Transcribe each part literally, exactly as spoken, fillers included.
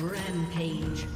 Rampage.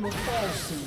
Will fall soon.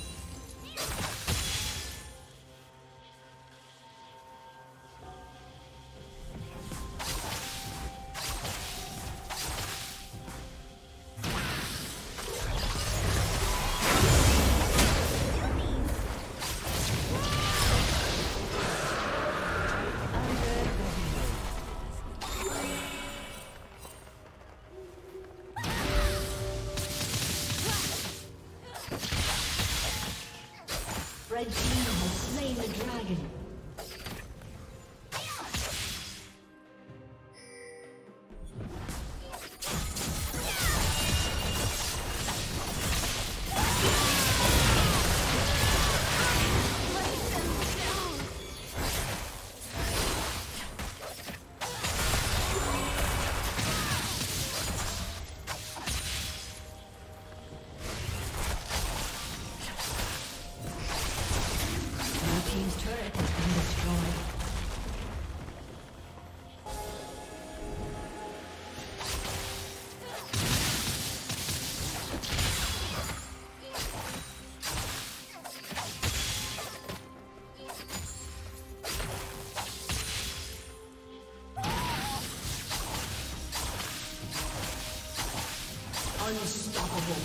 The red team has slain the dragon. Unstoppable.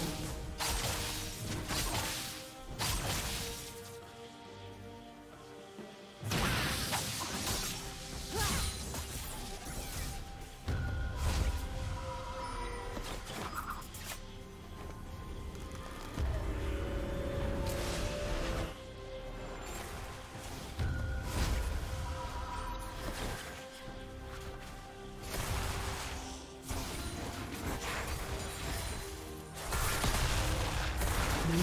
Blue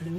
Blue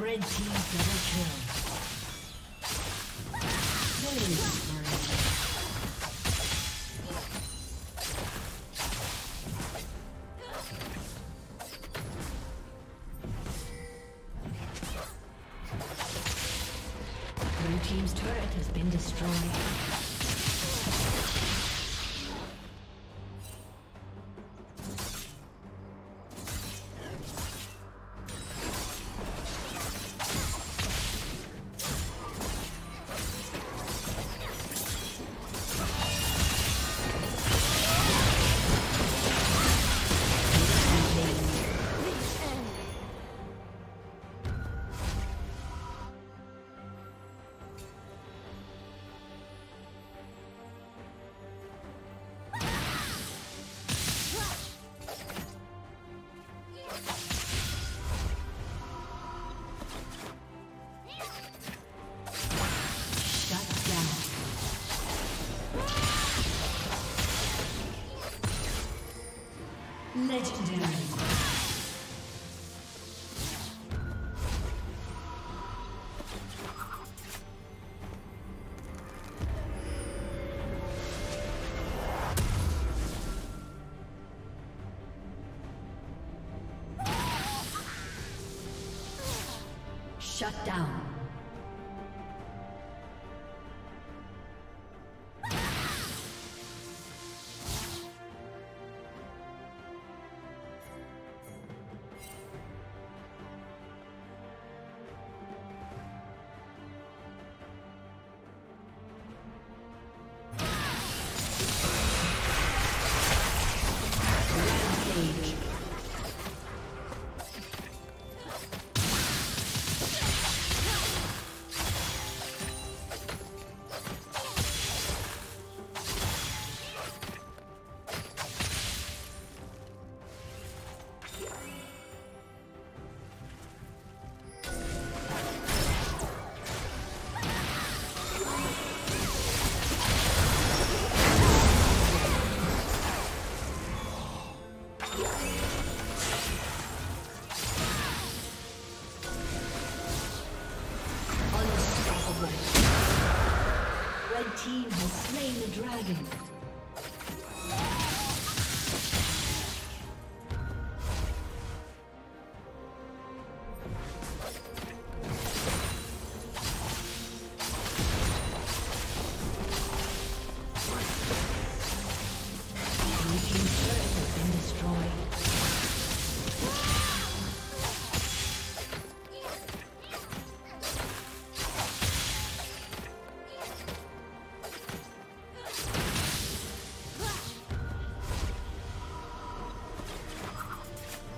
Red team's double kill. Killing spree. Blue team's turret has been destroyed. Legendary. Shut down.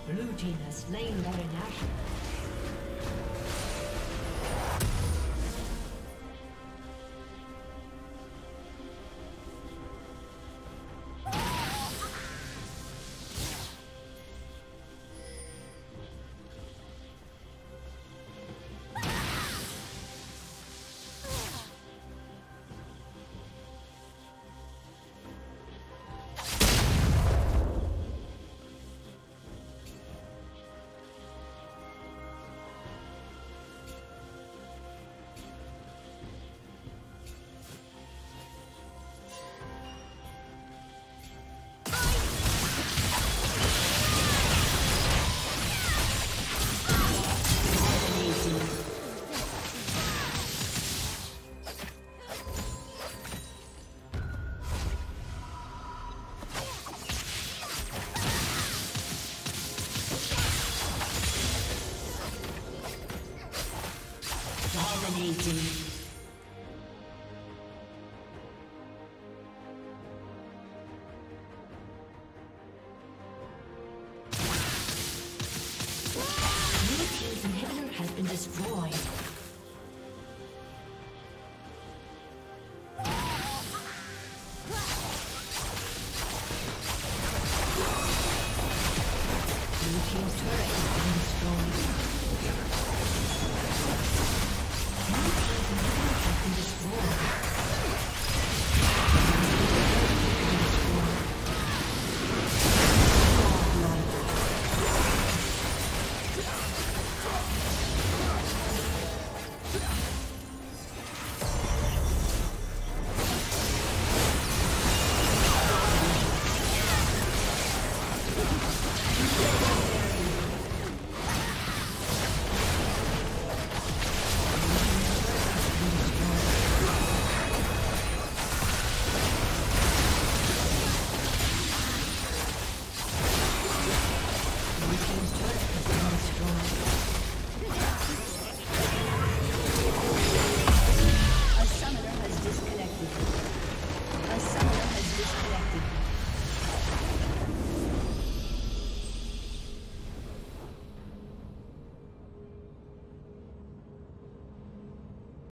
Blue team has slain Baron Nashor.